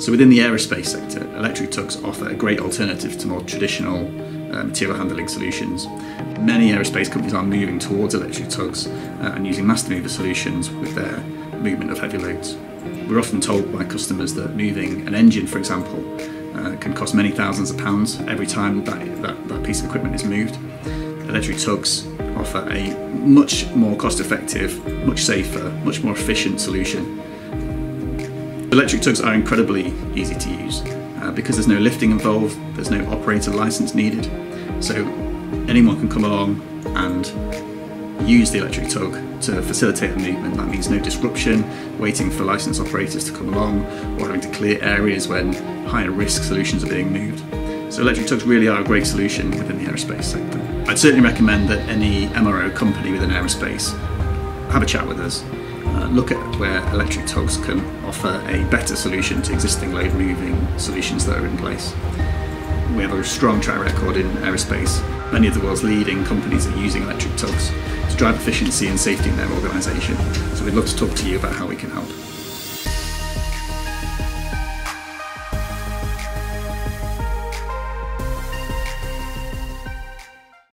So within the aerospace sector, electric tugs offer a great alternative to more traditional material handling solutions. Many aerospace companies are moving towards electric tugs and using Master Mover solutions with their movement of heavy loads. We're often told by customers that moving an engine, for example, can cost many thousands of pounds every time that piece of equipment is moved. Electric tugs offer a much more cost-effective, much safer, much more efficient solution. Electric tugs are incredibly easy to use because there's no lifting involved, there's no operator license needed, so anyone can come along and use the electric tug to facilitate a movement. That means no disruption, waiting for licensed operators to come along, or having to clear areas when higher risk solutions are being moved. So electric tugs really are a great solution within the aerospace sector. I'd certainly recommend that any MRO company within aerospace have a chat with us, look at where electric tugs can offer a better solution to existing load moving solutions that are in place. We have a strong track record in aerospace. Many of the world's leading companies are using electric tugs to drive efficiency and safety in their organisation. So we'd love to talk to you about how we can help.